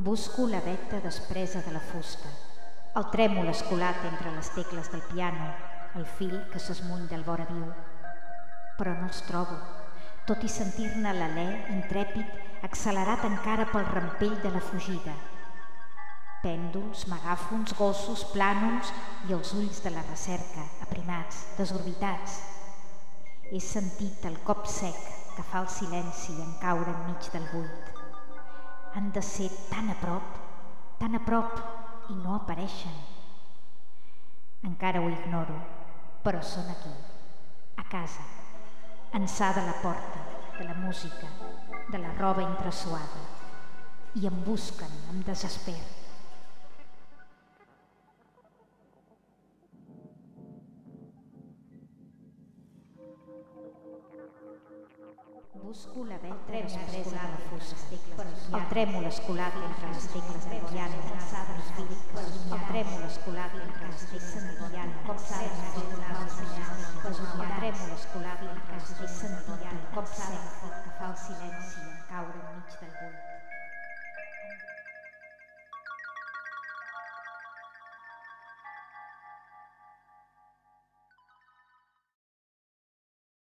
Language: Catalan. Busco la veta despresa de la fusta, el trèmol escolat entre les tecles del piano, el fil que s'esmuny del vora viu. Però no els trobo, tot i sentir-ne l'alè intrèpid, accelerat encara pel rampell de la fugida. Pèndols, megàfons, gossos, plànols i els ulls de la recerca, aprimats, desorbitats. He sentit el cop sec que fa el silenci en caure enmig del buit. Han de ser tan a prop, i no apareixen. Encara ho ignoro, però són aquí, a casa, ençà de la porta, de la música, de la roba entresuada, i em busquen, em desesperen. Busco la veta despresa de la fusta, el trèmol escolat entre les tecles del piano, el trèmol escolat entre les tecles del piano, com sent el trèmol escolat entre les tecles del piano, com sent el que fa el silenci en caure enmig del buit.